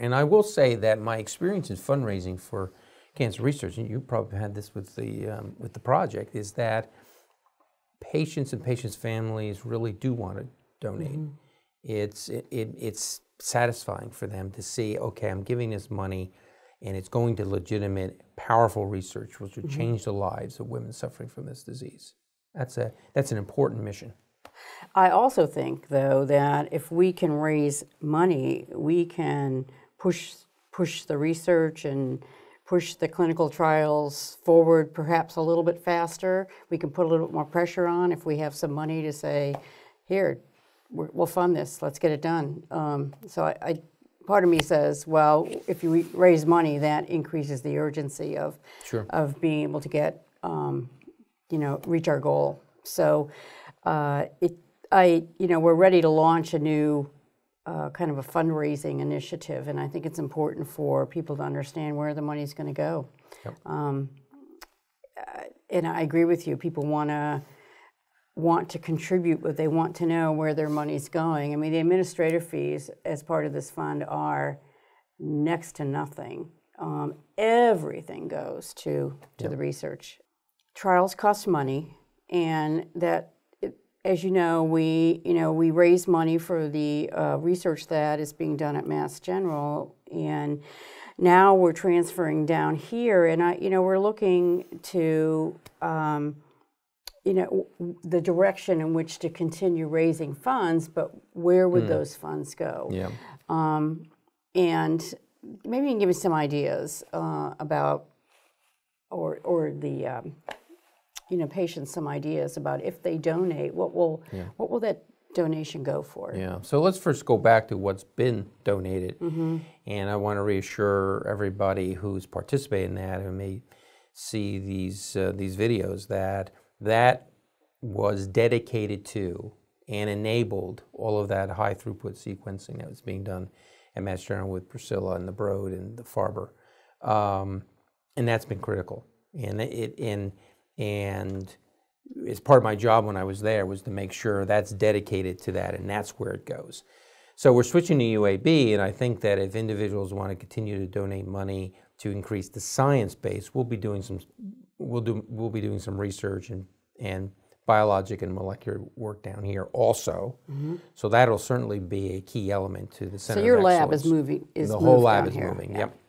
And I will say that my experience in fundraising for cancer research, and you probably had this with the project, is that patients and patients' families really do want to donate. Mm-hmm. It's satisfying for them to see, okay, I'm giving this money and it's going to legitimate, powerful research which will change the lives of women suffering from this disease. That's an important mission. I also think, though, that if we can raise money, we can push the research and push the clinical trials forward perhaps a little bit faster. We can put a little bit more pressure on if we have some money to say, here, we'll fund this, let's get it done. So part of me says, well, if you raise money, that increases the urgency of being able to get, reach our goal. So we're ready to launch a new kind of a fundraising initiative, and I think it's important for people to understand where the money's going to go. Yep. And I agree with you. People want to contribute, but they want to know where their money's going. I mean, the administrative fees as part of this fund are next to nothing. Everything goes to the research. Trials cost money, and that, as you know, we raise money for the research that is being done at Mass General, and now we're transferring down here, and we're looking to the direction in which to continue raising funds, but where would those funds go? Yeah. And maybe you can give me some ideas about patients some ideas about if they donate, what will that donation go for? Yeah, so let's first go back to what's been donated. Mm-hmm. And I want to reassure everybody who's participating in that and may see these videos that was dedicated to and enabled all of that high throughput sequencing that was being done at Mass General with Priscilla and the Broad and the Farber. And that's been critical. And it's part of my job when I was there was to make sure that's dedicated to that and that's where it goes. So we're switching to UAB, and I think that if individuals want to continue to donate money to increase the science base, we'll be doing some research and biologic and molecular work down here also. Mm-hmm. So that'll certainly be a key element to the center. So your lab is moving. The whole lab is moving. Yep.